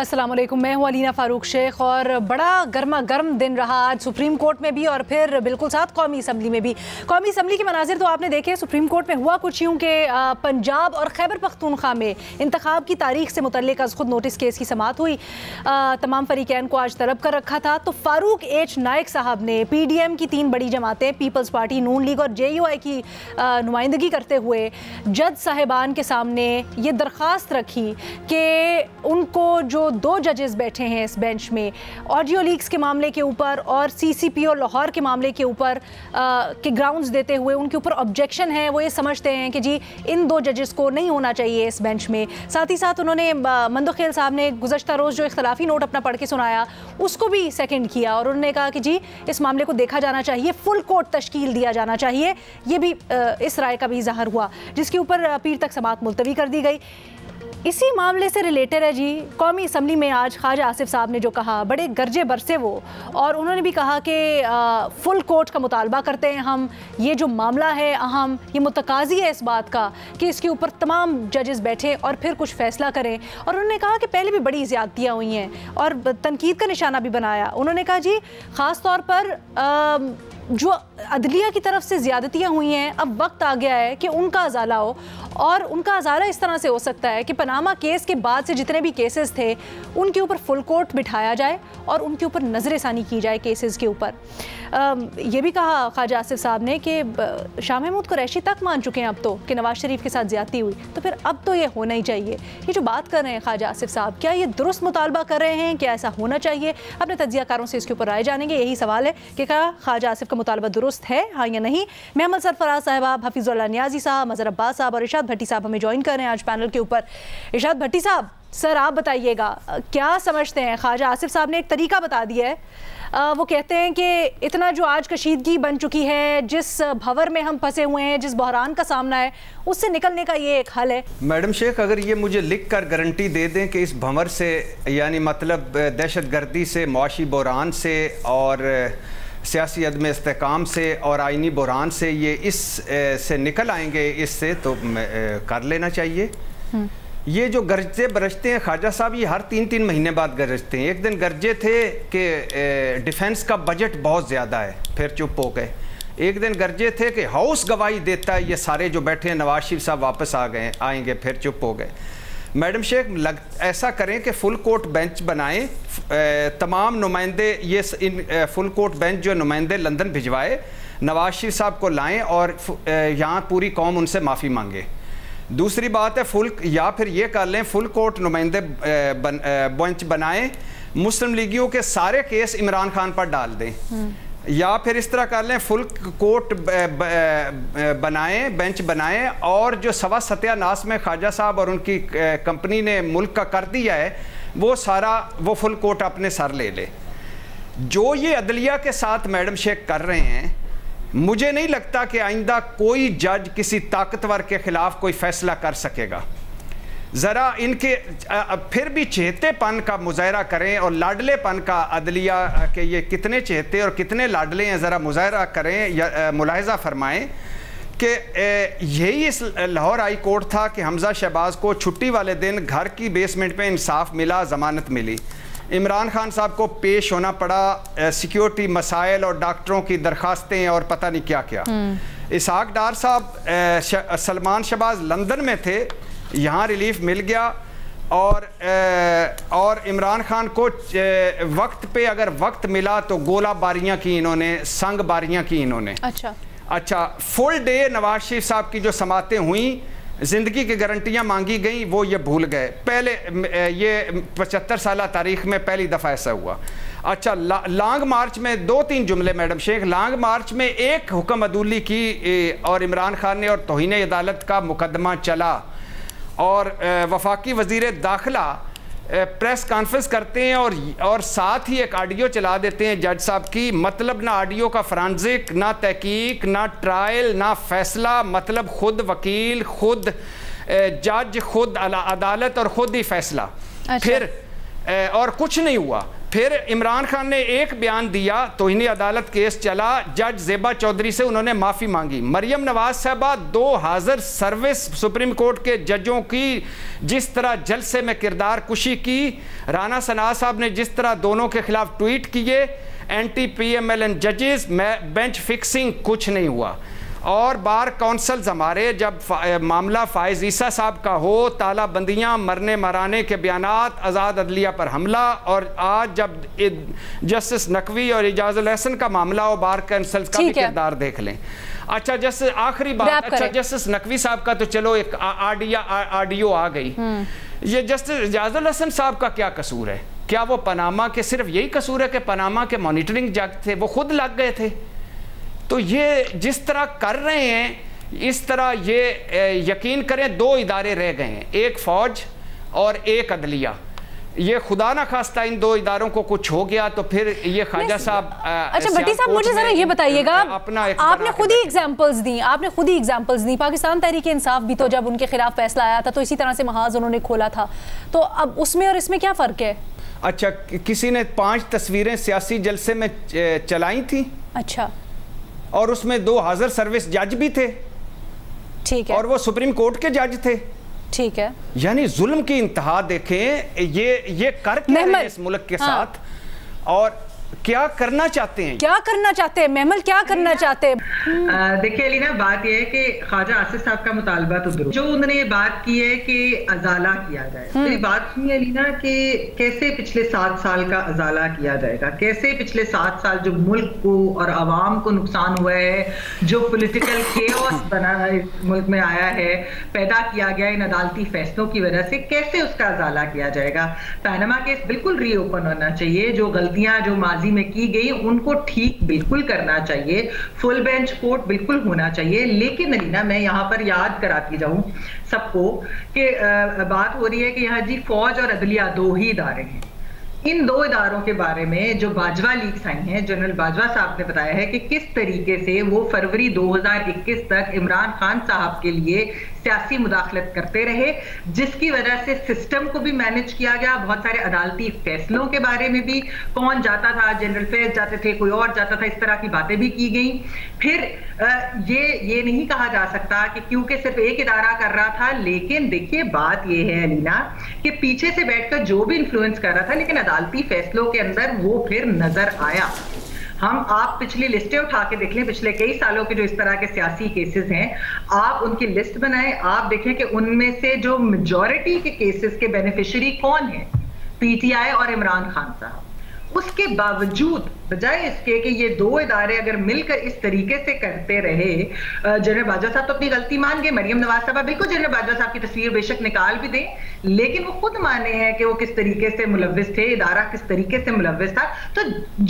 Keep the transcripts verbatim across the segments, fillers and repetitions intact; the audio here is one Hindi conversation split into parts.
अस्सलाम वालेकुम, मैं हूँ अलीना फ़ारूक शेख़ और बड़ा गर्मा गर्म दिन रहा आज सुप्रीम कोर्ट में भी और फिर बिल्कुल साथ कौमी असम्बली में भी। कौमी असम्बली के मनाजिर तो आपने देखे। सुप्रीम कोर्ट में हुआ कुछ यूँ कि पंजाब और खैबर पख्तूनख्वा में इंतखाब की तारीख से मुतल्लिक़ अज़ खुद नोटिस केस की समाअत हुई। आ, तमाम फरीकैन को आज तलब कर रखा था। तो फ़ारूक एच नाइक साहब ने पी डी एम की तीन बड़ी जमातें पीपल्स पार्टी, नून लीग और जे यू आई की नुमाइंदगी करते हुए जज साहिबान के सामने ये दरख्वास्त रखी कि उनको जो दो जजेस बैठे हैं इस बेंच में ऑडियो लीक्स के मामले के ऊपर और सीसीपीओ लाहौर के मामले के ऊपर के ग्राउंड्स देते हुए उनके ऊपर ऑब्जेक्शन है। वो ये समझते हैं कि जी इन दो जजेस को नहीं होना चाहिए इस बेंच में। साथ ही साथ उन्होंने मंदोखेल साहब ने गुज़श्ता रोज़ जो इख्तलाफी नोट अपना पढ़ के सुनाया उसको भी सेकेंड किया और उन्होंने कहा कि जी इस मामले को देखा जाना चाहिए, फुल कोर्ट तश्कील दिया जाना चाहिए। ये भी इस राय का भी इजहार हुआ जिसके ऊपर पीर तक समात मुलतवी कर दी गई। इसी मामले से रिलेटेड है जी कौमी असम्बली में आज ख्वाजा आसिफ साहब ने जो कहा, बड़े गर्जे बरसे वो और उन्होंने भी कहा कि फुल कोर्ट का मुतालबा करते हैं हम। ये जो मामला है अहम, ये मुतकाज़ी है इस बात का कि इसके ऊपर तमाम जजेस बैठें और फिर कुछ फैसला करें। और उन्होंने कहा कि पहले भी बड़ी ज़्यादतियाँ हुई हैं और तनकीद का निशाना भी बनाया। उन्होंने कहा जी ख़ास तौर पर आ, जो अदलिया की तरफ से ज़्यादतियाँ हुई हैं, अब वक्त आ गया है कि उनका अजाला हो। और उनका अजाला इस तरह से हो सकता है कि पनामा केस के बाद से जितने भी केसेस थे उनके ऊपर फुल कोर्ट बिठाया जाए और उनके ऊपर नज़रसानी की जाए केसेस के ऊपर। ये भी कहा ख्वाजा आसिफ साहब ने कि शाह महमूद क़ुरैशी तक मान चुके हैं अब तो कि नवाज़ शरीफ के साथ ज़्यादती हुई, तो फिर अब तो ये होना ही चाहिए। ये जो बात कर रहे हैं ख्वाजा आसिफ साहब, क्या ये दुरुस्त मुतालबा कर रहे हैं? क्या ऐसा होना चाहिए? अपने तज्ज़ियाकारों से इसके ऊपर राय जानेंगे। यही सवाल है कि क्या ख्वाजा आसिफ मुतालबा दुरुस्त है, हाँ या नहीं। महमद सरफराज साहब, आप हफीज़ उल्ला नियाजी साहब, मज़हर अब्बास साहब और इरशाद भट्टी साहब हमें ज्वाइन कर रहे हैं आज पैनल के ऊपर। इरशाद भट्टी साहब, सर आप बताइएगा क्या समझते हैं? ख्वाजा आसिफ साहब ने एक तरीका बता दिया है। आ, वो कहते हैं कि इतना जो आज कशीदगी बन चुकी है, जिस भंवर में हम फंसे हुए हैं, जिस बहरान का सामना है, उससे निकलने का ये एक हल है। मैडम शेख, अगर ये मुझे लिख कर गारंटी दे दें कि इस भंवर से, यानी मतलब दहशत गर्दी से, मुआशी बहरान से और सियासी अदम इस्तेकाम से और आइनी बहरान से ये इस ए, से निकल आएंगे, इससे तो ए, कर लेना चाहिए। ये जो गर्जे बरसते हैं ख्वाजा साहब, ये हर तीन तीन महीने बाद गरजते हैं। एक दिन गर्जे थे कि डिफेंस का बजट बहुत ज़्यादा है, फिर चुप हो गए। एक दिन गर्जे थे कि हाउस गवाही देता है, ये सारे जो बैठे हैं नवाज शरीफ साहब वापस आ गए आएंगे, फिर चुप हो गए। मैडम शेख, लग ऐसा करें कि फुल कोर्ट बेंच बनाएं, तमाम नुमाइंदे ये इन फुल कोर्ट बेंच जो नुमाइंदे लंदन भिजवाए नवाज शरीफ साहब को लाएं और यहाँ पूरी कौम उनसे माफ़ी मांगे। दूसरी बात है फुल, या फिर ये कर लें फुल कोर्ट नुमाइंदे बन, बेंच बनाएं, मुस्लिम लीगियों के सारे केस इमरान खान पर डाल दें, या फिर इस तरह कर लें फुल कोर्ट बनाएं, बेंच बनाएं। और जो सवा सत्यानाश में ख्वाजा साहब और उनकी कंपनी ने मुल्क का कर दिया है, वो सारा वो फुल कोर्ट अपने सर ले ले। जो ये अदलिया के साथ मैडम शेख कर रहे हैं, मुझे नहीं लगता कि आइंदा कोई जज किसी ताकतवर के ख़िलाफ़ कोई फैसला कर सकेगा। ज़रा इनके फिर भी चहेतेपन का मुजाहरा करें और लाडलेपन का, अदलिया के ये कितने चहेते और कितने लाडले हैं, ज़रा मुजाहरा करें या मुलाहजा फरमाएँ कि यही इस लाहौर हाई कोर्ट था कि हमजा शहबाज को छुट्टी वाले दिन घर की बेसमेंट में इंसाफ मिला, ज़मानत मिली। इमरान खान साहब को पेश होना पड़ा, सिक्योरिटी मसाइल और डॉक्टरों की दरखास्तें और पता नहीं क्या क्या। इसहाक डार साहब, सलमान शहबाज लंदन में थे, यहाँ रिलीफ मिल गया। और ए, और इमरान खान को ए, वक्त पे अगर वक्त मिला तो गोला बारियाँ की इन्होंने, संग बारियाँ की इन्होंने। अच्छा अच्छा फुल डे नवाज शरीफ साहब की जो समातें हुई, ज़िंदगी की गारंटियाँ मांगी गई, वो ये भूल गए। पहले ये पचहत्तर साल तारीख में पहली दफ़ा ऐसा हुआ। अच्छा ला, लांग मार्च में दो तीन जुमले मैडम शेख, लांग मार्च में एक हुक्म अदूली की और इमरान खान ने और तौहीन अदालत का मुकदमा चला और वफाकी वज़ीर दाखिला प्रेस कॉन्फ्रेंस करते हैं और और साथ ही एक ऑडियो चला देते हैं जज साहब की। मतलब ना ऑडियो का फॉरेंसिक, ना तहकीक, ना ट्रायल, ना फैसला। मतलब खुद वकील, खुद जज, खुद अदालत और खुद ही फैसला। अच्छा। फिर और कुछ नहीं हुआ। फिर इमरान खान ने एक बयान दिया तो इन्हें अदालत केस चला। जज ज़ेबा चौधरी से उन्होंने माफ़ी मांगी। मरियम नवाज साहबा दो हाज़िर सर्विस सुप्रीम कोर्ट के जजों की जिस तरह जलसे में किरदार कुशी की, राणा सना साहब ने जिस तरह दोनों के खिलाफ ट्वीट किए, एंटी पीएमएलएन जजेस में बेंच फिक्सिंग, कुछ नहीं हुआ। और बार कौंसल्स हमारे जब फा, मामला फायज ईसा साहब का हो, तालाबंदियाँ, मरने मराने के बयानात, आज़ाद अदलिया पर हमला, और आज जब जस्टिस नकवी और इजाज़ुल अहसन का मामला हो, बार कौंसल्स का भी किरदार देख लें। अच्छा जस्टिस, आखिरी बात, अच्छा जस्टिस नकवी साहब का तो चलो एक आडियो आ गई, ये जस्टिस इजाज़ुल अहसन साहब का क्या कसूर है? क्या वो पनामा के, सिर्फ यही कसूर है कि पनामा के मॉनिटरिंग जज थे, वो खुद लग गए थे? तो ये जिस तरह कर रहे हैं, इस तरह ये यकीन करें दो इदारे रह गए हैं, एक फ़ौज और एक अदलिया। ये खुदा ना खास्ता इन दो इदारों को कुछ हो गया तो फिर ये ख्वाजा साहब। अच्छा भट्टी साहब, मुझे जरा ये बताइएगा, आपने खुद ही एग्जांपल्स दी आपने खुद ही एग्जांपल्स दी पाकिस्तान तहरीक इंसाफ भी तो जब उनके खिलाफ फैसला आया था तो इसी तरह से महाज उन्होंने खोला था, तो अब उसमें और इसमें क्या फ़र्क है? अच्छा, किसी ने पाँच तस्वीरें सियासी जलसे में चलाई थी, अच्छा, और उसमें दो हाजिर सर्विस जज भी थे, ठीक है, और वो सुप्रीम कोर्ट के जज थे, ठीक है, यानी जुल्म की इंतहा देखें। ये ये कर क्या रहे हैं इस मुल्क के हाँ। साथ, और क्या करना चाहते हैं क्या करना चाहते हैं महमल क्या करना चाहते हैं? देखिए अलीना, बात यह है कि ख्वाजा आसिफ साहब का मुतालबा तो दुरुस्त, जो उन्होंने ये बात की है कि अजाला किया जाए, मेरी तो बात सुनिए अलीना कि कैसे पिछले सात साल का अजाला किया जाएगा, कैसे पिछले सात साल जो मुल्क को और आवाम को नुकसान हुआ है, जो पोलिटिकल केओस बना इस मुल्क में आया है, पैदा किया गया इन अदालती फैसलों की वजह से, कैसे उसका अजाला किया जाएगा? पनामा केस बिल्कुल रीओपन होना चाहिए, जो गलतियां जो में की गई उनको ठीक बिल्कुल करना चाहिए, फुल बेंच कोर्ट बिल्कुल होना चाहिए। लेकिन अलीना, मैं यहाँ पर याद कराती जाऊं सबको कि बात हो रही है कि यहाँ जी फौज और अदलिया दो ही इदारे हैं। इन दो इदारों के बारे में जो बाजवा लीग साइन है, जनरल बाजवा साहब ने बताया है कि किस तरीके से वो फरवरी दो हज़ार इक्कीस तक इमरान खान साहब के लिए सियासी मुदाखलत करते रहे, जिसकी वजह से सिस्टम को भी मैनेज किया गया, बहुत सारे अदालती फैसलों के बारे में भी, कौन जाता था, जनरल फैज जाते थे, कोई और जाता था, इस तरह की बातें भी की गई। फिर ये ये नहीं कहा जा सकता कि क्योंकि सिर्फ एक इदारा कर रहा था, लेकिन देखिए बात ये है अलीना कि पीछे से बैठकर जो भी इन्फ्लुएंस कर रहा था, लेकिन अदालती फैसलों के अंदर वो फिर नजर आया। हम आप पिछली लिस्टें उठा के देख लें, पिछले कई सालों के जो इस तरह के सियासी केसेस हैं, आप उनकी लिस्ट बनाएं, आप देखें कि उनमें से जो मेजॉरिटी के केसेस के बेनिफिशियरी कौन है, पीटीआई और इमरान खान साहब। उसके बावजूद, बजाय इसके कि ये दो इदारे अगर मिलकर इस तरीके से करते रहे, जनरल बाजवा साहब तो अपनी गलती मान गए, मरियम नवाज साहब बिल्कुल, जनरल बाजवा साहब की तस्वीर बेशक निकाल भी दें, लेकिन वो खुद माने हैं कि वो किस तरीके से मुलविस थे, इदारा किस तरीके से मुलविस था। तो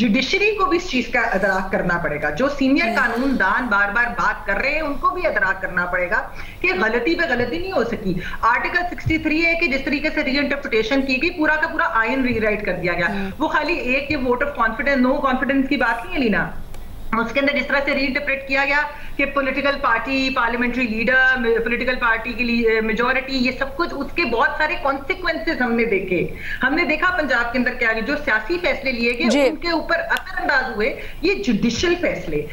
जुडिशरी को भी इस चीज का अदराक करना पड़ेगा, जो सीनियर कानून दान बार बार बात कर रहे हैं उनको भी अदराक करना पड़ेगा कि गलती पे गलती नहीं हो सकी। आर्टिकल सिक्सटी थ्री है कि जिस तरीके से री इंटरप्रिटेशन की गई, पूरा का पूरा आइन रीराइट कर दिया गया। वो खाली एक ये vote of confidence, no confidence की बात नहीं है लीना, उसके अंदर जिस तरह से रीइंटरप्रेट किया गया कि political party, parliamentary leader, political party की मेजॉरिटी, ये सब कुछ, उसके बहुत सारे कॉन्सिक्वेंसेस हमने देखे। हमने देखा पंजाब के अंदर क्या जो सियासी फैसले लिए गए उनके ऊपर असरअंदाज हुए ये जुडिशियल फैसले।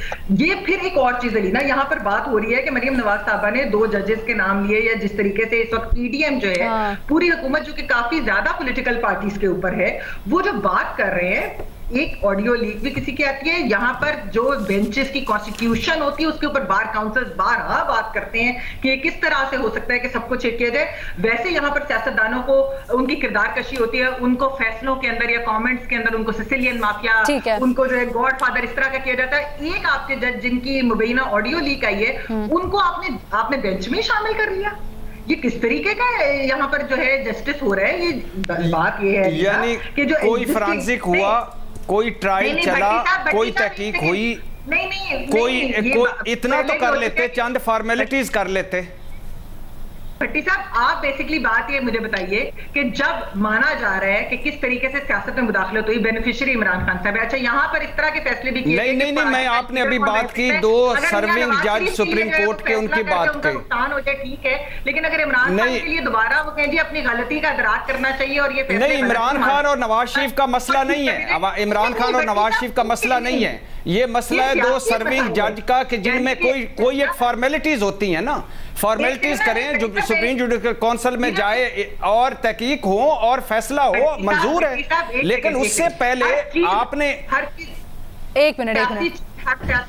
ये फिर एक और चीज है लीना, यहाँ पर बात हो रही है कि मरियम नवाज साहबा ने दो जजेस के नाम लिए, या जिस तरीके से इस वक्त पीडीएम जो है, पूरी हुकूमत जो कि काफी ज्यादा पोलिटिकल पार्टीज के ऊपर है, वो जो बात कर रहे हैं, एक ऑडियो लीक भी किसी की आती है, यहाँ पर जो बेंचेस की कॉन्स्टिट्यूशन होती है उसके ऊपर बार काउंसिल्स बार हाँ बात करते हैं कि किस तरह से हो सकता है कि सबको चेक किया जाए। वैसे यहाँ पर सियासतदानों को उनकी किरदार कशी होती है, उनको फैसलों के अंदर या कमेंट्स के अंदर उनको सिसिलियन माफिया, उनको जो है गॉड फादर, इस तरह का किया जाता है। एक आपके जज जिनकी मुबैना ऑडियो लीक आई है, उनको आपने आपने बेंच में शामिल कर लिया, ये किस तरीके का यहाँ पर जो है जस्टिस हो रहा है? ये बात ये है यानी कि जो कोई फॉरेंसिक हुआ, कोई ट्रायल चला, कोई तहकीक हुई, नहीं नहीं कोई, कोई इतना तो कर लेते, चंद फॉर्मेलिटीज कर लेते। भट्टी साहब, आप बेसिकली बात ये मुझे बताइए कि जब माना जा रहा है कि किस तरीके से सियासत में मुदाखलत हुई, बेनिफिशियरी इमरान खान साहब है, अच्छा यहाँ पर इस तरह के फैसले भी किए? नहीं नहीं नहीं, मैं आपने अभी बात की दो सर्विंग जज सुप्रीम कोर्ट के, उनकी बात कही, नुकसान हो जाए ठीक है, लेकिन अगर इमरान खान के लिए दोबारा वो कहें जी अपनी गलती का इकरार करना चाहिए और ये नहीं, इमरान खान और नवाज शरीफ का मसला नहीं है, इमरान खान और नवाज शरीफ का मसला नहीं है, ये मसला है दो सर्विंग जज का कि जिनमें कोई कोई एक फॉर्मेलिटीज होती है ना, फॉर्मेलिटीज करें, जो सुप्रीम जुडिशल काउंसिल में जाए और तहकीक हो और फैसला हो, मंजूर है, लेकिन उससे पहले आपने एक मिनट एक मिनट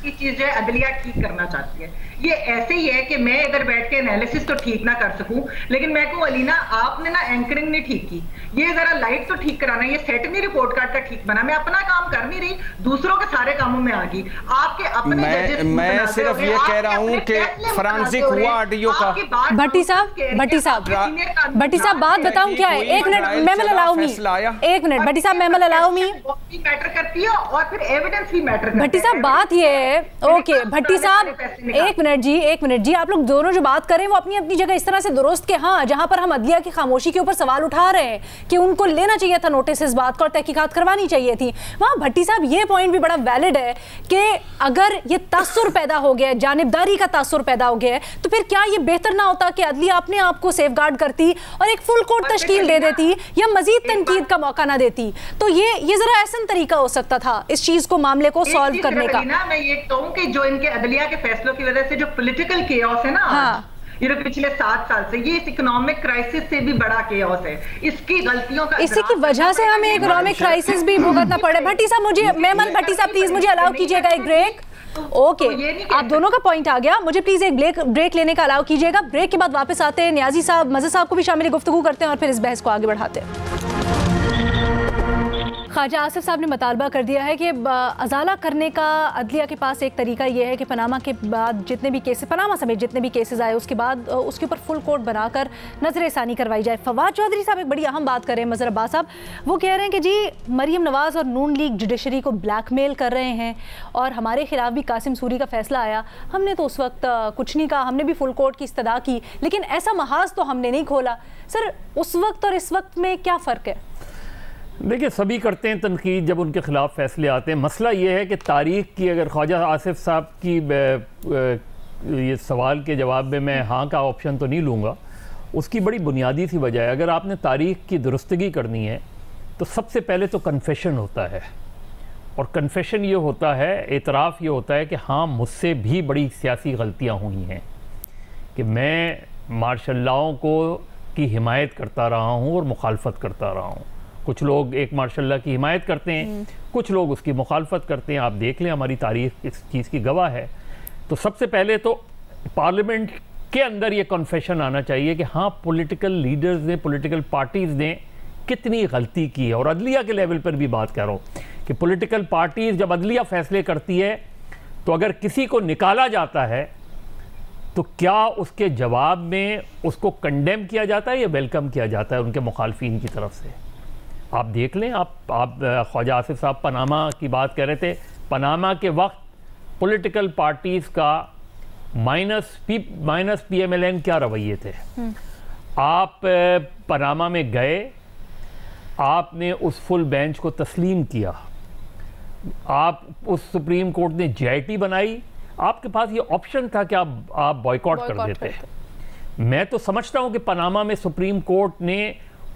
की चीज है, अदलिया ठीक करना चाहती है, ये ऐसे ही है कि मैं इधर बैठ के एनालिसिस तो ठीक ना कर सकूं, लेकिन मैं कहूं अलीना आपने ना एंकरिंग नहीं ठीक की, ये जरा लाइट तो ठीक कराना, ये सेट नहीं रिपोर्ट कार्ड का ठीक बना, मैं अपना काम कर नहीं रही, दूसरों के सारे कामों में आ गई, आपके अपने मैं, मैं सिर्फ ये कह रहा हूँ कि फॉरेंसिक हुआ ऑडियो का। भट्टी साहब भट्टी साहब भट्टी साहब बात बताऊं क्या है, एक मिनट मेमल अलाउ मी, एक मिनट भट्टी साहब मेमल अलाउ मी, मैटर करती है और फिर एविडेंस भी मैटर। भट्टी साहब बात ये है, ओके भट्टी साहब एक मिनट जी, एक मिनट जी, आप लोग दोनों जो बात करें वो अपनी अपनी जगह इस तरह से दुरुस्त के, हाँ जहां पर हम अदलिया की खामोशी के ऊपर सवाल उठा रहे हैं कि उनको लेना चाहिए था नोटिस इस बात का और तहकीकात करवानी चाहिए थी, वहाँ भट्टी साहब ये पॉइंट भी बड़ा वैलिड है कि अगर ये तासुर पैदा हो गया है, जानिबदारी का तासुर पैदा हो गया है, तो फिर क्या ये बेहतर ना होता कि अदलिया अपने आप को सेफ गार्ड करती और एक फुल कोर्ट तश्कील दे देती या मजीद तनकीद का मौका ना देती? तो ये ये जरा ऐसा तरीका हो सकता था इस चीज को, मामले को सॉल्व करने का। मैं ये कहूँ कि जो इनके अदलिया के फैसलों की वजह से जो पॉलिटिकल केओस है ना, हाँ। ये पिछले सात साल से ये इस इकोनॉमिक क्राइसिस से भी बड़ा केओस है, इसकी गलतियों का, इसी की वजह से हमें इकोनॉमिक क्राइसिस भी भुगतना पड़े। भट्टी साहब मुझे, मेमन भट्टी साहब प्लीज मुझे अलाउ कीजिएगा एक ब्रेक, ओके okay. तो आप दोनों का पॉइंट आ गया, मुझे प्लीज एक ब्रेक ब्रेक लेने का अलाउ कीजिएगा, ब्रेक के बाद वापस आते हैं, नियाजी साहब मज़हर साहब को भी शामिल गुफ्तगू करते हैं और फिर इस बहस को आगे बढ़ाते हैं। ख्वाजा आसिफ साहब ने मुतालबा कर दिया है कि अजाला करने का अदलिया के पास एक तरीका यह है कि पनामा के बाद जितने भी केसेस, पनामा समेत जितने भी केसेस आए उसके बाद उसके ऊपर फुल कोर्ट बनाकर नजर सानी करवाई जाए। फवाद चौधरी साहब एक बड़ी अहम बात कर रहे हैं, मज़हर अब्बास साहब वो कह रहे हैं कि जी मरियम नवाज और नून लीग जुडिशरी को ब्लैकमेल कर रहे हैं और हमारे खिलाफ भी कासिम सूरी का फैसला आया, हमने तो उस वक्त कुछ नहीं कहा, हमने भी फुल कोर्ट की इस्तदा की, लेकिन ऐसा महाज तो हमने नहीं खोला। सर उस वक्त और इस वक्त में क्या फ़र्क है? देखिए सभी करते हैं तनकीद जब उनके ख़िलाफ़ फैसले आते हैं, मसला ये है कि तारीख की, अगर ख्वाजा आसिफ साहब की ये सवाल के जवाब में मैं हाँ का ऑप्शन तो नहीं लूँगा, उसकी बड़ी बुनियादी सी वजह है। अगर आपने तारीख की दुरुस्तगी करनी है तो सबसे पहले तो कन्फेशन होता है, और कन्फेशन ये होता है, एतराफ़ ये होता है कि हाँ मुझसे भी बड़ी सियासी गलतियाँ हुई हैं, कि मैं मार्शल्लाओं को की हिमायत करता रहा हूँ और मुखालफत करता रहा हूँ। कुछ लोग एक मार्शल की हिमायत करते हैं, कुछ लोग उसकी मुखालफत करते हैं, आप देख लें हमारी तारीख इस चीज़ की गवाह है। तो सबसे पहले तो पार्लियामेंट के अंदर ये कन्फेशन आना चाहिए कि हाँ पॉलिटिकल लीडर्स ने, पॉलिटिकल पार्टीज़ ने कितनी गलती की है। और अदलिया के लेवल पर भी बात कर रहा हूँ कि पॉलिटिकल पार्टीज़ जब अदलिया फैसले करती है तो अगर किसी को निकाला जाता है तो क्या उसके जवाब में उसको कंडेम किया जाता है या वेलकम किया जाता है उनके मुखालफिन की तरफ से? आप देख लें, आप आप ख्वाजा आसिफ साहब पनामा की बात कर रहे थे, पनामा के वक्त पॉलिटिकल पार्टीज़ का minus P minus P M L N क्या रवैये थे। आप पनामा में गए, आपने उस फुल बेंच को तस्लीम किया, आप उस सुप्रीम कोर्ट ने जे आई टी बनाई, आपके पास ये ऑप्शन था कि आप आप बॉयकॉट कर देते। मैं तो समझता हूँ कि पनामा में सुप्रीम कोर्ट ने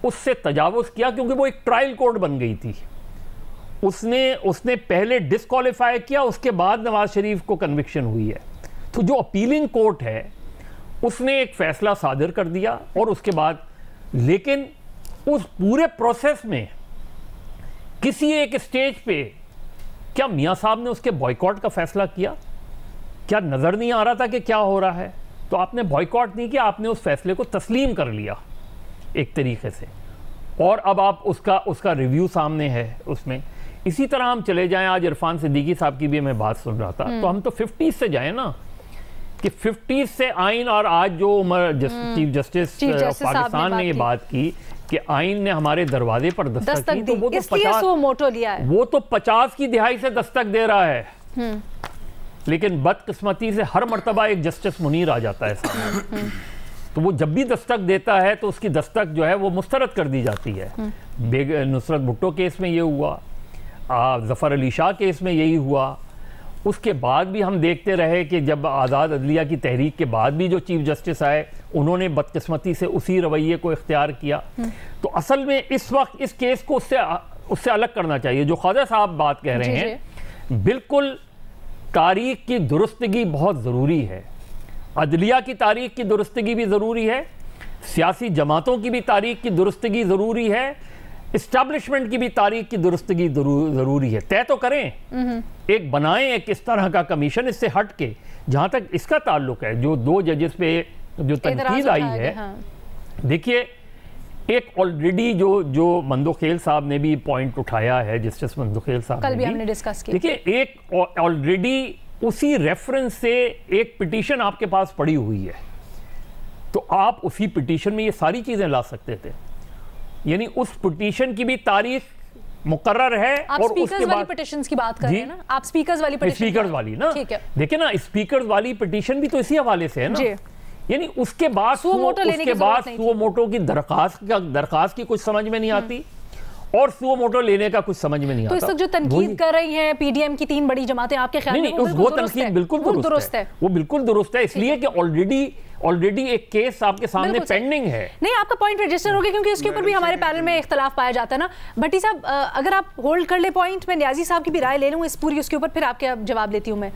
उससे तजावुज़ किया, क्योंकि वो एक ट्रायल कोर्ट बन गई थी, उसने उसने पहले डिसक्वालीफाई किया, उसके बाद नवाज शरीफ को कन्विक्शन हुई है। तो जो अपीलिंग कोर्ट है उसने एक फ़ैसला सादर कर दिया, और उसके बाद लेकिन उस पूरे प्रोसेस में किसी एक स्टेज पे क्या मियाँ साहब ने उसके बॉयकॉट का फ़ैसला किया? क्या नज़र नहीं आ रहा था कि क्या हो रहा है? तो आपने बॉयकॉट नहीं किया, आपने उस फैसले को तस्लीम कर लिया एक तरीके से, और अब आप उसका उसका रिव्यू सामने है उसमें। इसी तरह हम चले जाएं, आज इरफान सिद्दीकी साहब की भी मैं बात सुन रहा था, तो हम तो फिफ्टीज़ से जाएं ना, कि फिफ्टीज़ से आइन, और आज जो उमर चीफ जस्टिस पाकिस्तान ने ये बात की कि आइन ने हमारे दरवाजे पर दस्तक दी, तो वो तो पचास वो मोटो लिया है, वो तो पचास की दिहाई से दस्तक दे रहा है, लेकिन बदकिस्मती से हर मर्तबा एक जस्टिस मुनिर आ जाता है सामने। तो वो जब भी दस्तक देता है तो उसकी दस्तक जो है वो मुस्तरद कर दी जाती है। बेग नुसरत भुट्टो केस में ये हुआ, ज़फ़र अली शाह केस में यही हुआ। उसके बाद भी हम देखते रहे कि जब आज़ाद अदलिया की तहरीक के बाद भी जो चीफ जस्टिस आए उन्होंने बदकिस्मती से उसी रवैये को इख्तियार किया। तो असल में इस वक्त इस केस को उससे उससे अलग करना चाहिए। जो ख्वाजा साहब बात कह रहे हैं, बिल्कुल तारीख की दुरुस्तगी बहुत ज़रूरी है, अदलिया की तारीख की दुरुस्तगी भी ज़रूरी है, सियासी जमातों की भी तारीख की दुरुस्तगी ज़रूरी है, इस्टेब्लिशमेंट की भी तारीख की दुरुस्तगी ज़रूरी है। तय तो करें, एक बनाएं एक इस तरह का कमीशन इससे हट के। जहाँ तक इसका ताल्लुक है, जो दो जजेस पे जो तनकीद आई है, हाँ। देखिए एक ऑलरेडी जो जो मंदोखेल साहब ने भी पॉइंट उठाया है, जस्टिस मंदोखेल साहब कल भी हमने डिस्कस किया। देखिए एक ऑलरेडी उसी रेफरेंस से एक पिटीशन आपके पास पड़ी हुई है, तो आप उसी पिटीशन में ये सारी चीज़ें ला सकते थे। यानी उस पिटीशन की भी तारीख मुकर्रर है। आप और स्पीकर्स वाली पिटीशंस की बात कर रहे हैं ना, आप स्पीकर्स वाली पिटीशन स्पीकर्स वाली ना, देखिए ना स्पीकर्स वाली पिटीशन भी तो इसी हवाले से है ना। यानी उसके बाद सुओ मोटो लेने के बाद सुओ मोटो की दरखास्त का दरखास्त की कुछ समझ में नहीं आती और सुओ मोटो लेने का कुछ समझ में नहीं आता। तो इस वक्त जो तनकीद कर रही हैं पीडीएम की तीन बड़ी जमातें, आपके ख्याल में वो तनकीद बिल्कुल दुरुस्त है? वो बिल्कुल दुरुस्त है, इसलिए कि ऑलरेडी ऑलरेडी एक केस आपके सामने पेंडिंग है। नहीं, आपका पॉइंट रजिस्टर हो गया क्योंकि इसके ऊपर भी हमारे पैनल में इख्तलाफ पाया जाता है ना। भट्टी साहब अगर आप होल्ड कर ले पॉइंट, मैं न्याजी साहब की भी राय ले लूँ इस पूरी, उसके ऊपर फिर आपके जवाब लेती हूँ। मैं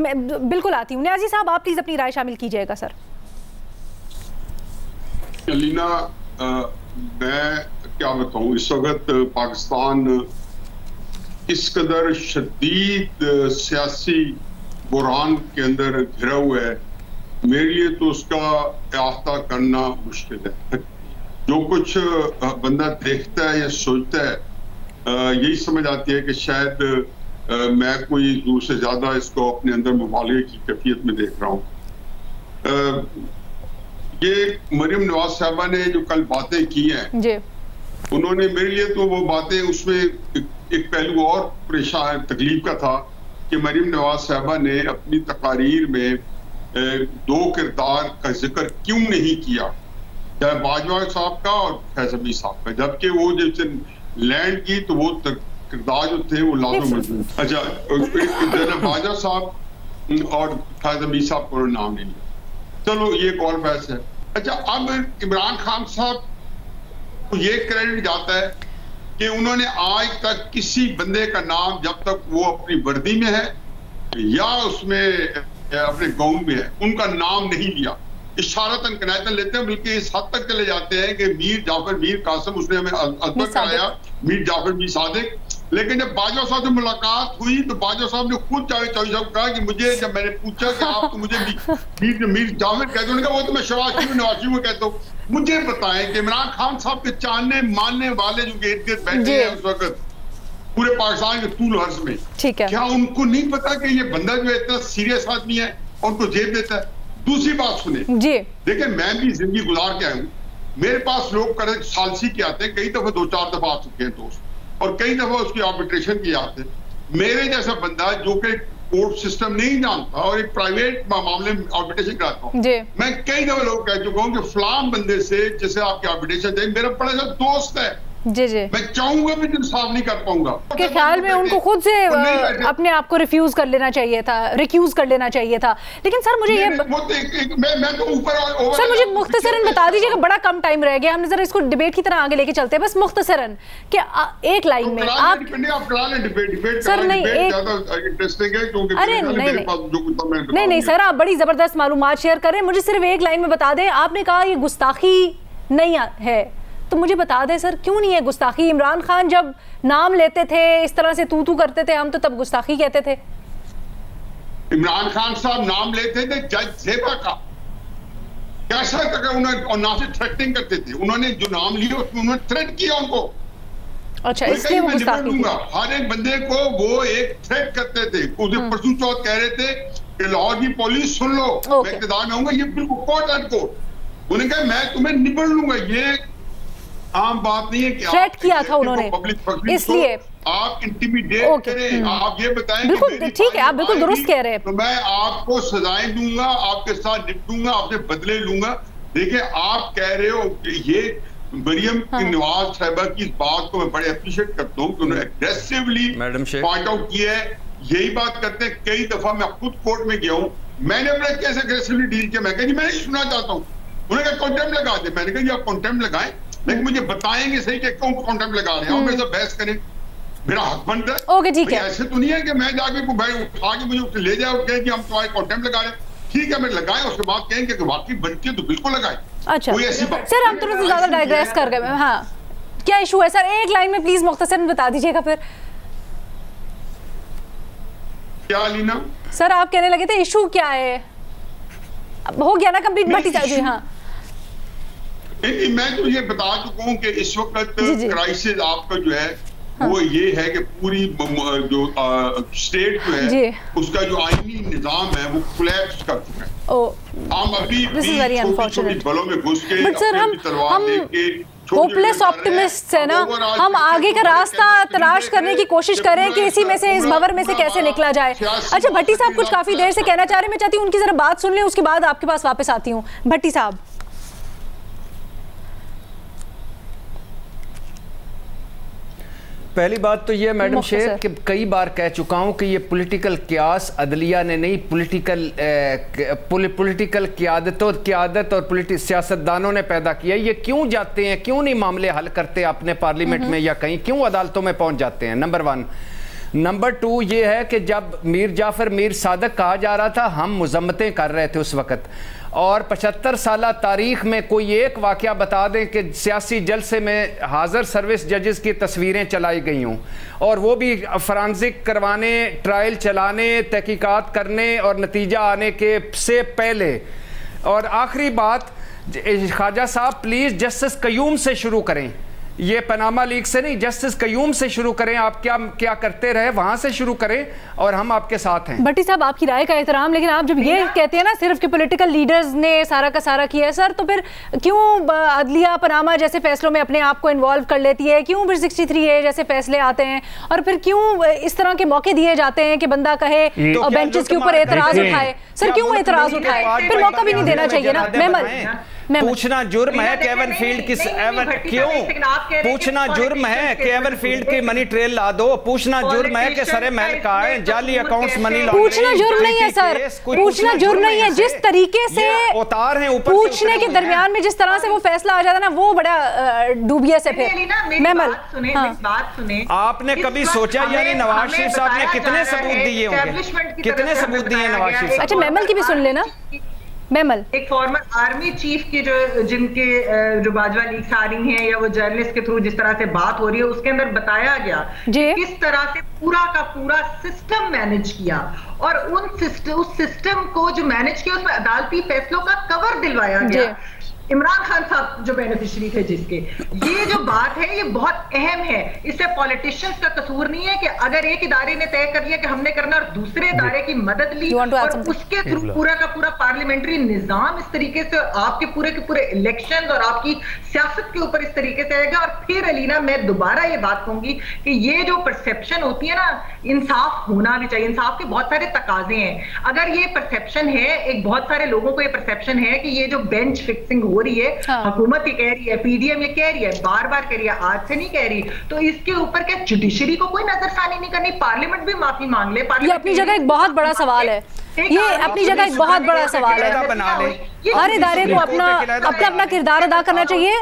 मैं बिल्कुल आती हूँ। न्याजी साहब आप प्लीज़ अपनी राय शामिल कीजिएगा। सर अलीना, मैं क्या बताऊँ, इस वक्त पाकिस्तान इस कदर शदीद सियासी बुरहान के अंदर घिरा हुआ है, मेरे लिए तो उसका अहाता करना मुश्किल है। जो कुछ बंदा देखता है या सोचता है यही समझ आती है कि शायद मैं कोई दूसरे ज्यादा इसको अपने अंदर मुबालगे की कैफियत में देख रहा हूँ। ये मरियम नवाज साहबा ने जो कल बातें की हैं, उन्होंने मेरे लिए तो वो बातें, उसमें एक पहलू और परेशान तकलीफ का था कि मरियम नवाज साहबा ने अपनी तकारीर में दो किरदार का जिक्र क्यों नहीं किया, चाहे बाजवा साहब का और फैज अमी साहब का, जबकि वो जब लैंड की तो वो किरदार जो थे वो लाजो मजूद। अच्छा, जनरल बाजवा साहब और फैज अमी साहब को नाम नहीं लिया, चलो ये एक और बहस है। अच्छा, अब इमरान खान साहब को ये क्रेडिट जाता है कि उन्होंने आज तक किसी बंदे का नाम, जब तक वो अपनी वर्दी में है या उसमें अपने गाउन में है, उनका नाम नहीं लिया। इशारतन कनायतन लेते हैं, बल्कि इस हद तक चले जाते हैं कि मीर जाफर मीर कासिम, उसने हमें अदब कराया मीर जाफर मीर सादिक। लेकिन जब बाजवा साहब से मुलाकात हुई तो बाजवा साहब ने खुद जावेद चौधरी साहब कहा कि मुझे, जब मैंने पूछा कि आप तो मुझे मीर मीर जावेद कहते, उन्होंने कहा वो तो मैं शवाशी में नवाशी में कहता हूँ। मुझे बताएं कि इमरान खान साहब के चाहने मानने वाले जो इर्द गिर्द बैठे हैं उस वक्त पूरे पाकिस्तान के तूल हर्ज में, क्या उनको नहीं पता कि ये बंदा जो है इतना सीरियस आदमी है और उनको जेब देता है? दूसरी बात सुने, देखिये मैं भी जिंदगी गुजार के आया हूँ, मेरे पास लोग कर सालसी के आते हैं, कई दफा दो चार दफा आ चुके हैं दोस्त, और कई दफा उसकी ऑपरेशन की आते। मेरे जैसा बंदा जो कि कोर्ट सिस्टम नहीं जानता और एक प्राइवेट मामले में ऑपरेशन कराता हूँ, मैं कई दफा लोग कह चुका हूँ कि फलाम बंदे से जैसे आपके ऑपरेशन चाहिए, मेरा बड़ा सा दोस्त है, जी जी मैं चाहूंगा भी इंसाफ नहीं कर पाऊंगा। आपके ख्याल में उनको खुद से अपने आप को रिफ्यूज कर लेना चाहिए था, रिक्यूज कर लेना चाहिए था? लेकिन सर मुझे ये सर मुझे मुख्तसरन बता दीजिएगा, बड़ा कम टाइम रह गया, हमने जरा इसको डिबेट की तरह आगे लेके चलते हैं, बस मुख्तसरन कि एक लाइन में आप सर नहीं अरे नहीं नहीं नहीं सर आप बड़ी जबरदस्त मालूमात शेयर करें, मुझे सिर्फ एक लाइन में बता दें। आपने कहा ये गुस्ताखी नहीं है, तो मुझे बता दें सर क्यों नहीं है गुस्ताखी? इमरान खान जब नाम लेते थे इस तरह से तू तू करते थे, हम तो तब गुस्ताखी कहते थे। इमरान खान साहब नाम लेते थे जज ज़ेबा का, कैसा तक उन्हें और ना से थ्रेटिंग करते थे, उन्होंने जो नाम लिया उसमें उन्होंने थ्रेट किया उनको। अच्छा, इसलिए मैं निकाल दूंगा हर एक बंदे को, वो एक थ्रेट करते थे। उसे परसों चौथ कह रहे थे कि लाहौर की पुलिस सुन लो, मैं इंतजार में आऊंगा, ये बिल्कुल कोर्ट एंड कोर्ट, उन्होंने कहा मैं तुम्हें निबड़ लूंगा, ये आम बात नहीं है कि थ्रेट किया था उन्होंने, इसलिए आप इंटिमिडेट करें, आप ये बताएं। बिल्कुल ठीक है, आप बिल्कुल दुरुस्त कह रहे हैं, तो मैं आपको सजाएं दूंगा, आपके साथ निपटूंगा, आपसे बदले लूंगा। देखिए आप कह रहे हो ये मरियम हाँ। नवाज साहिबा की इस बात को मैं बड़े अप्रिशिएट करता हूँ कि उन्होंने एग्रेसिवली पॉइंट आउट किया है। यही बात करते हैं, कई दफा मैं खुद कोर्ट में गया हूँ, मैंने अपने केस एग्रेसिवली डील किया, मैं कह मैं नहीं सुनना चाहता हूँ। उन्होंने कहा कॉन्टेम्प्ट लगा दे, मैंने कहा आप कॉन्टेम्प्ट लगाएं लेकिन मुझे बताएंगे सही कि क्यों कॉन्टेम्प्ट लगा रहे हैं और मेरे साथ बहस करें, मेरा हक बनता है। ओके ठीक है, ऐसे तो नहीं है कि मैं जाके भाई उठा के मुझे ले जाए और कहें कि हम तुम्हारे कॉन्टेम्प्ट लगा रहे हैं। ठीक है मैं लगाए उसके बाद कहेंगे कि वाकई बनती है तो बिल्कुल लगाए। अच्छा सर हम थोड़ा सा ज्यादा डाइग्रेस कर गए, हाँ क्या इशू है सर एक लाइन में प्लीज मुख्तसर बता दीजिएगा फिर क्या। अलीना सर आप कहने लगे थे इशू क्या है, अब हो गया ना कंप्लीट बटी चाहिए। हाँ नहीं मैं तो ये बता चुका हूँ कि इस वक्त क्राइसिस आपका जो है हाँ। वो ये है कि पूरी जो आ, स्टेट जो है उसका जो आईनी निजाम है वो कोलैप्स कर चुका है। हम अभी भी बलों में घुस के तलवार लेके होपलेस ऑप्टिमिस्ट है ना, हम आगे का रास्ता तलाश करने की कोशिश कर रहे हैं कि इसी में से इस भंवर में से कैसे निकला जाए। अच्छा भट्टी साहब कुछ काफी देर से कहना चाह रहे हैं, मैं चाहती हूँ उनकी जरा बात सुन लें उसके बाद आपके पास वापस आती हूँ। भट्टी साहब पहली बात तो ये मैडम शेर कि कई बार कह चुका हूँ कि ये पॉलिटिकल क्यास अदलिया ने नहीं पॉलिटिकल पॉलिटिकल क्यादत और क्यादत और सियासतदानों ने पैदा किया। ये क्यों जाते हैं, क्यों नहीं मामले हल करते अपने पार्लियामेंट में या कहीं, क्यों अदालतों में पहुंच जाते हैं, नंबर वन। नंबर टू ये है कि जब मीर जाफर मीर सादक कहा जा रहा था हम मुजम्मतें कर रहे थे उस वक़्त, और पचहत्तर साल तारीख में कोई एक वाक़या बता दें कि सियासी जलसे में हाज़र सर्विस जजेस की तस्वीरें चलाई गई हूँ, और वो भी फॉरेंसिक करवाने, ट्रायल चलाने, तहकीकात करने और नतीजा आने के से पहले। और आखिरी बात ख्वाजा साहब प्लीज़ जस्टिस कयूम से शुरू करें, ये पनामा लीग से नहीं, जस्टिस कयूम से शुरू करें। आप क्या क्या करते रहे वहां से शुरू करें और हम आपके साथ हैं। भट्टी साहब आपकी राय का एहतराम, लेकिन आप जब ये कहते हैं ना सिर्फ कि पॉलिटिकल लीडर्स ने सारा का सारा किया है सर, तो फिर क्यों अदलिया पनामा जैसे फैसलों में अपने आप को इन्वॉल्व कर लेती है, क्यों फिर सिक्सटी थ्री ए जैसे फैसले आते हैं और फिर क्यों इस तरह के मौके दिए जाते हैं कि बंदा कहे तो बेंचेस के ऊपर एतराज उठाए, सर क्यों एतराज उठाए, फिर मौका भी नहीं देना चाहिए ना। मेहमान पूछना जुर्म है केवन फील्ड की एवन क्यों पूछना जुर्म है केवन फील्ड की मनी ट्रेल ला दो, पूछना जुर्म है कि सरे महल का है जाली अकाउंट्स मनी लॉन्ड्रिंग, पूछना जुर्म नहीं है सर, पूछना जुर्म नहीं है। जिस तरीके से उतार है ऊपर पूछने के दरमियान में जिस तरह से वो फैसला आ जाता ना वो बड़ा डूबिया से फिर। आपने कभी सोचा यानी नवाज शरीफ साहब ने कितने सबूत दिए होंगे, कितने सबूत दिए नवाज शरीफ साहब। अच्छा मेमल की भी सुन लेना, मेमल एक फॉर्मर आर्मी चीफ की जो जिनके जो बाजवा लीक्स आ रही हैं या वो जर्नलिस्ट के थ्रू जिस तरह से बात हो रही है उसके अंदर बताया गया किस तरह से पूरा का पूरा सिस्टम मैनेज किया, और उन सिस्टम उस सिस्टम को जो मैनेज किया उसमें अदालती फैसलों का कवर दिलवाया गया। इमरान खान साहब जो बेनिफिशरी थे जिसके, ये जो बात है ये बहुत अहम है, इससे पॉलिटिशियंस का कसूर नहीं है कि अगर एक इदारे ने तय कर लिया कि हमने करना और दूसरे इदारे की मदद ली और उसके थ्रू पूरा का पूरा पार्लियामेंट्री निजाम इस तरीके से आपके पूरे के पूरे इलेक्शन और आपकी सियासत के ऊपर इस तरीके से आएगा। और फिर अलीना मैं दोबारा ये बात कहूंगी कि ये जो परसेप्शन होती है ना, इंसाफ होना भी चाहिए, इंसाफ के बहुत सारे तकाजे हैं। अगर ये परसेप्शन है, एक बहुत सारे लोगों को ये परसेप्शन है कि ये जो बेंच फिक्सिंग हो रही है, हाँ। हुकूमत ही कह रही है, पीडीएम ये कह रही है, बार बार कह रही है, आज से नहीं कह रही, तो इसके ऊपर क्या जुडिशरी को कोई नजरसानी नहीं करनी, पार्लियामेंट भी माफी मांग ले। ये अपनी जगह एक बहुत बड़ा सवाल है, ये अपनी जगह एक बहुत बड़ा सवाल है। हर इदारे को अपना अपना अपना किरदार अदा करना चाहिए,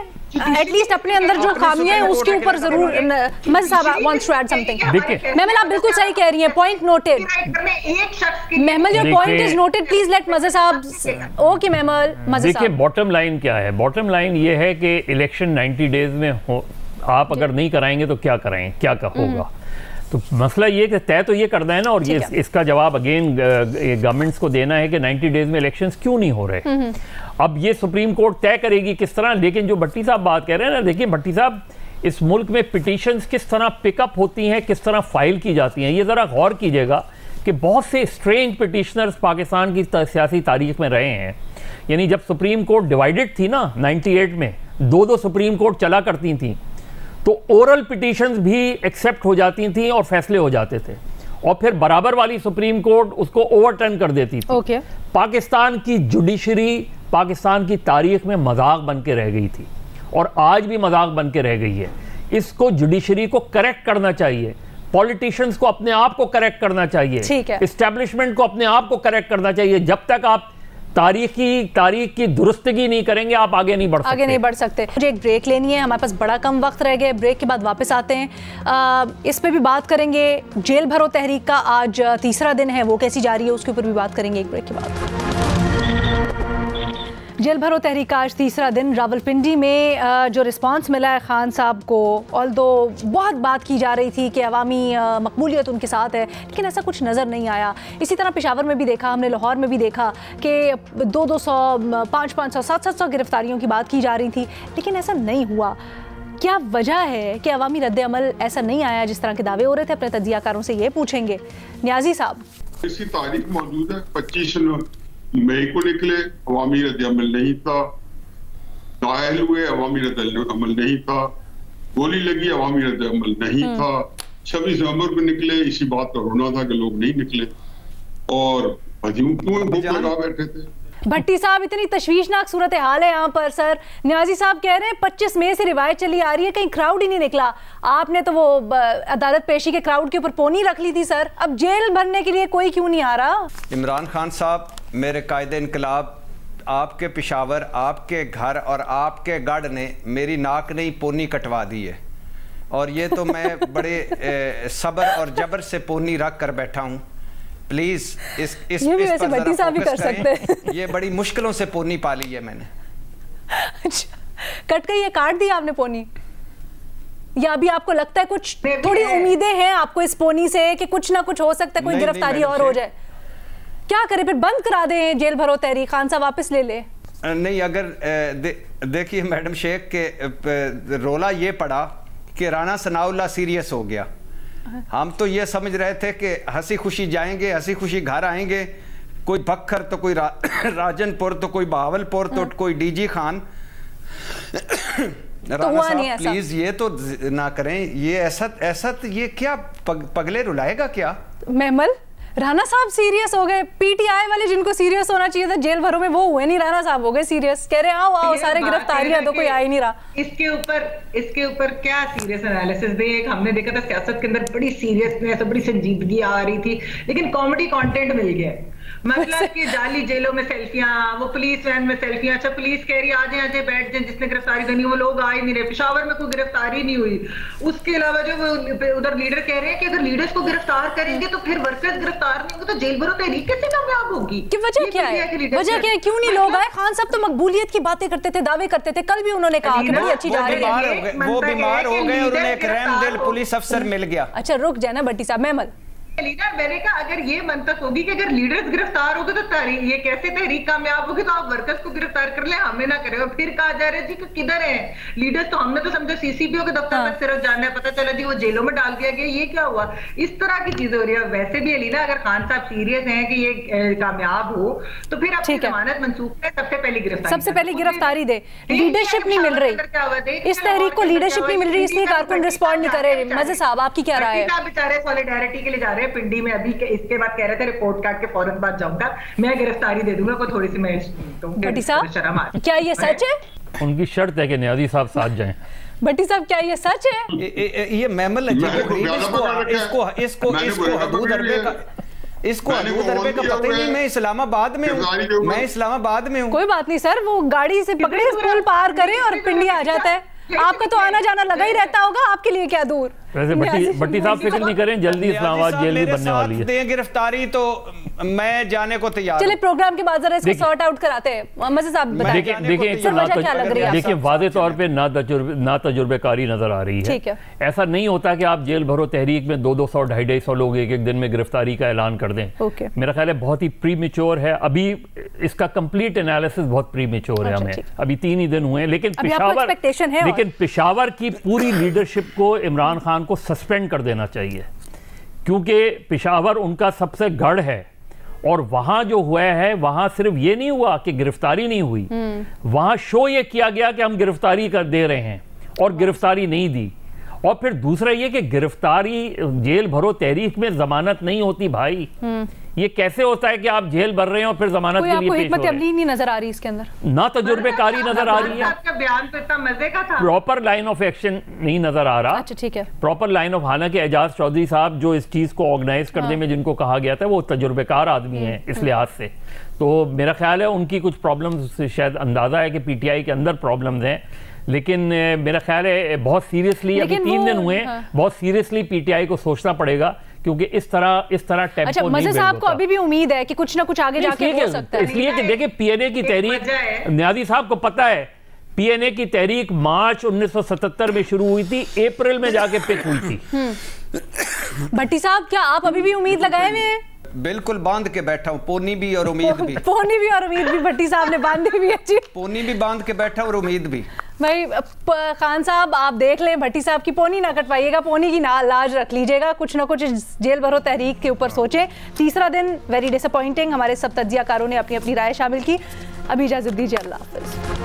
एटलीस्ट अपने अंदर जो खामियां हैं उसके ऊपर जरूर। मज़हर साहब wants to add something. Mahmal आप बिल्कुल सही कह रही हैं, point noted. Mahmal your point is noted, please let Mazhar साहब। ओके महमल, मज़हर साहब देखिए बॉटम लाइन क्या है, बॉटम लाइन ये है कि इलेक्शन नब्बे डेज में हो, आप अगर नहीं कराएंगे तो क्या कराएं, क्या होगा। तो मसला ये कि तय तो ये करना है ना, और ये इसका जवाब अगेन गवर्नमेंट्स को देना है कि नब्बे डेज में इलेक्शंस क्यों नहीं हो रहे। अब ये सुप्रीम कोर्ट तय करेगी किस तरह। लेकिन जो भट्टी साहब बात कह रहे हैं ना, देखिए भट्टी साहब इस मुल्क में पिटीशंस किस तरह पिकअप होती हैं, किस तरह फाइल की जाती हैं, ये ज़रा गौर कीजिएगा कि बहुत से स्ट्रेंज पिटिशनर्स पाकिस्तान की सियासी तारीख में रहे हैं। यानी जब सुप्रीम कोर्ट डिवाइडेड थी ना नाइन्टी एट में, दो दो सुप्रीम कोर्ट चला करती थी, तो ओरल पिटीशंस भी एक्सेप्ट हो जाती थी और फैसले हो जाते थे, और फिर बराबर वाली सुप्रीम कोर्ट उसको ओवरटर्न कर देती थी। okay. पाकिस्तान की जुडिशरी पाकिस्तान की तारीख में मजाक बन के रह गई थी और आज भी मजाक बन के रह गई है। इसको जुडिशरी को करेक्ट करना चाहिए, पॉलिटिशियंस को अपने आप को करेक्ट करना चाहिए, एस्टेब्लिशमेंट को अपने आप को करेक्ट करना चाहिए। जब तक आप तारीखी तारीख की दुरुस्तगी नहीं करेंगे आप आगे नहीं बढ़ सकते। आगे नहीं बढ़ सकते। मुझे एक ब्रेक लेनी है, हमारे पास बड़ा कम वक्त रह गया। ब्रेक के बाद वापस आते हैं, आ, इस पे भी बात करेंगे। जेल भरो तहरीक का आज तीसरा दिन है, वो कैसी जारी है उसके ऊपर भी बात करेंगे एक ब्रेक के बाद। जेल भरो तहरीक का आज तीसरा दिन, रावलपिंडी में आ, जो रिस्पॉन्स मिला है खान साहब को, ऑल दो बहुत बात की जा रही थी कि अवामी मकबूलियत उनके साथ है, लेकिन ऐसा कुछ नज़र नहीं आया। इसी तरह पेशावर में भी देखा, हमने लाहौर में भी देखा कि दो दो सौ पाँच पाँच सौ सात सात सौ गिरफ्तारियों की बात की जा रही थी, लेकिन ऐसा नहीं हुआ। क्या वजह है कि अवामी रद्दअमल ऐसा नहीं आया जिस तरह के दावे हो रहे थे? अपने तजज़ियाकारों से ये पूछेंगे। नियाजी साहब, इसकी तारीख मौजूद है, पच्चीस मई को निकले, अवामी रद्दअमल नहीं था, दाखिल हुए अवामी रद्दअमल नहीं था, गोली लगी अवामी रद्दअमल नहीं था, छब्बीस नवम्बर को निकले, इसी बात का रोना था कि लोग नहीं निकले और बैठे थे। भट्टी साहब, इतनी तशवीशनाक सूरत हाल है यहाँ पर। सर नियाजी साहब कह रहे हैं पच्चीस मई से रिवायत चली आ रही है, कहीं क्राउड ही नहीं निकला। आपने तो वो अदालत पेशी के क्राउड के ऊपर पोनी रख ली थी सर, अब जेल भरने के लिए कोई क्यों नहीं आ रहा? इमरान खान साहब, मेरे कायदे इनकलाब, आपके पेशावर, आपके घर और आपके गढ़ ने मेरी नाक नहीं पोनी कटवा दी है, और ये तो मैं बड़े ए, सबर और जबर से पोनी रख कर बैठा हूँ। प्लीज इस इस ये भी इस वैसे भट्टी साहब भी कर सकते हैं। ये बड़ी मुश्किलों से पोनी पाली है मैंने। अच्छा, कट गई है, काट दी आपने पोनी, या अभी आपको लगता है कुछ थोड़ी उम्मीदें हैं आपको इस पोनी से कि कुछ ना कुछ हो सकता है, कोई गिरफ्तारी और हो जाए? क्या करें फिर, बंद करा दें जेल भरो तहरीक, खान साहब वापस ले ले? नहीं, अगर देखिए मैडम शेख के रोला ये पड़ा कि राणा सना सीरियस हो गया। हम तो ये समझ रहे थे कि हंसी खुशी जाएंगे, हंसी खुशी घर आएंगे, कोई बक्खर तो कोई रा, राजनपुर तो कोई बहावलपुर तो कोई डीजी खान। राणा साहब प्लीज ये तो ना करें, ये ऐसा ऐसा तो ये क्या पग, पगले रुलाएगा क्या? महमल, राणा साहब सीरियस हो गए, पीटीआई वाले जिनको सीरियस होना चाहिए था जेल भरो में वो हुए नहीं, राणा साहब हो गए सीरियस, कह रहे आओ आओ सारे गिरफ्तारियां तो कोई आ ही नहीं रहा। इसके ऊपर इसके ऊपर क्या सीरियस एनालिसिस दे? हमने देखा था सियासत के अंदर बड़ी सीरियसनेस, बड़ी संजीदगी आ रही थी, लेकिन कॉमेडी कंटेंट मिल गया। मतलब कि जाली जेलों में सेल्फियां, वो पुलिस वैन में सेल्फियां, अच्छा पुलिस कह रही आ जाए आ जाए बैठ जाए, जिसने गिरफ्तारी करनी वो लोग आ ही नहीं रहे। पेशावर में कोई गिरफ्तारी नहीं हुई। उसके अलावा जो उधर लीडर कह रहे हैं कि अगर लीडर्स को गिरफ्तार करेंगे तो फिर वर्कर्स गिरफ्तार नहीं होंगे तो जेल भरो तहरीक कैसे कामयाब होगी? वजह क्या है, वजह क्या है, क्यों नहीं लोग आए? खान साहब तो मकबूलियत की बातें करते थे, दावे करते थे, कल भी उन्होंने कहा कि बड़ी अच्छी जा रही है। वो बीमार हो गए और उन्हें एक रहमदिल पुलिस अफसर मिल गया। अच्छा रुक जाए ना भट्टी साहब, महमल, मैंने कहा अगर ये मंतक होगी कि अगर लीडर्स गिरफ्तार हो गए तो ये कैसे तहरीक कामयाब होगी, तो आप वर्कर्स को गिरफ्तार कर ले, हमें ना करें। और फिर कहा जा रहा है जी कि किधर है लीडर्स, तो हमने तो समझा सीसीपीओ के दफ्तर तक सिर्फ जाना है, पता चला जी वो जेलों में डाल दिया गया, ये क्या हुआ? इस तरह की चीजें हो रही है। वैसे भी अलीना, अगर खान साहब सीरियस है कि ये कामयाब हो तो फिर अपनी जमानत मंसूख है, सबसे पहली गिरफ्तारी, सबसे पहली गिरफ्तारी दे। लीडरशिप नहीं मिल रही इस तहरीक को, लीडरशिप नहीं मिल रही, इसलिए कारकुन रिस्पॉन्ड नहीं कर रहे। मज़हर साहब आपकी क्या राय है? बेचारे सॉलिडारिटी के लिए जा रहे हैं पिंडी में, अभी इसके बाद कह रहे थे रिपोर्ट कार्ड के फौरन बाद जाऊंगा मैं, गिरफ्तारी दे दूंगा, को थोड़ी सी मैं भट्टी साहब क्या ये सच है? उनकी शर्त है कि न्याजी साहब साथ जाएं। भट्टी साहब क्या ये सच है? ए, ए, ये महमल है, इसको अरबे का पता नहीं। मैं इस्लामाबाद में हूँ, मैं इस्लामाबाद में हूँ। कोई बात नहीं सर, वो गाड़ी से पकड़े पुल पार करें और पिंडी आ जाता है। आपका तो आना जाना लगा ही रहता होगा, आपके लिए क्या दूर। वैसे भट्टी भट्टी साहब फिक्र नहीं करें, जल्दी इस्लामाबाद जेल भी बनने वाली है। गिरफ्तारी तो मैं जाने को तैयार। चलिए प्रोग्राम के बाद जरा इसको सॉर्ट आउट कराते हैं। मज़हर साहब बताइए देखिए देखिए वाज़े तौर पे ना ना तजुर्बेकारी नजर आ रही है। ठीक है, ऐसा नहीं होता कि आप जेल भरो तहरीक में दो दो सौ ढाई ढाई सौ लोग एक एक दिन में गिरफ्तारी का ऐलान कर दें। मेरा ख्याल है बहुत ही प्रीमेच्योर है, अभी इसका कंप्लीट एनालिसिस बहुत प्रीमेच्योर है। हमें अभी तीन ही दिन हुए हैं, लेकिन लेकिन पेशावर की पूरी लीडरशिप को इमरान खान को सस्पेंड कर देना चाहिए, क्योंकि पेशावर उनका सबसे गढ़ है। और वहाँ जो हुआ है, वहाँ सिर्फ ये नहीं हुआ कि गिरफ्तारी नहीं हुई, वहाँ शो ये किया गया कि हम गिरफ्तारी कर दे रहे हैं और गिरफ्तारी नहीं दी। और फिर दूसरा ये कि गिरफ्तारी, जेल भरो तहरीक में जमानत नहीं होती भाई, ये कैसे होता है कि आप जेल भर रहे हो फिर जमानत के लिए पेश हो रहे हैं? नजर आ रही है इसके अंदर ना तजुर्बेकारी नजर आ रही है, आपका बयान तो इतना मजे का था, प्रॉपर लाइन ऑफ एक्शन नहीं नजर आ रहा। अच्छा ठीक है, प्रॉपर लाइन ऑफ, हालांकि एजाज चौधरी साहब जो इस चीज को ऑर्गेनाइज करने में जिनको कहा गया था वो तजुर्बेकार आदमी है इस लिहाज से, तो मेरा ख्याल है उनकी कुछ प्रॉब्लम से शायद अंदाजा है कि पी टी आई के अंदर प्रॉब्लम है, लेकिन मेरा ख्याल है बहुत सीरियसली, अभी तीन दिन हुए हैं, बहुत सीरियसली पीटीआई को सोचना पड़ेगा क्योंकि इस तरह इस तरह टेम्पो अच्छा, मज़हर साहब को अभी भी उम्मीद है कि कुछ ना कुछ आगे जाके हो सकता है, इसलिए कि देखिए पीएनए की तहरीक, न्याजी साहब को पता है पीएनए की तहरीक मार्च उन्नीस सौ सतहत्तर में शुरू हुई थी, अप्रैल में जाके पिक हुई थी। भट्टी साहब क्या आप अभी भी उम्मीद लगाए हुए हैं? बिल्कुल बांध के बैठा हूँ, पोनी भी और उम्मीद भी, पोनी भी और उम्मीद भी भट्टी साहब ने बांधी भी अच्छी, पोनी भी बांध के बैठा और उम्मीद भी। भाई खान साहब आप देख लें, भट्टी साहब की पोनी ना कट पाइएगा, पोनी की ना लाज रख लीजिएगा, कुछ ना कुछ जेल भरो तहरीक के ऊपर सोचें। तीसरा दिन वेरी डिसअपॉइंटिंग, हमारे सब तज्जियाकारों ने अपनी अपनी राय शामिल की। अभी इजाजत दीजिए, अल्लाह हाफिज़।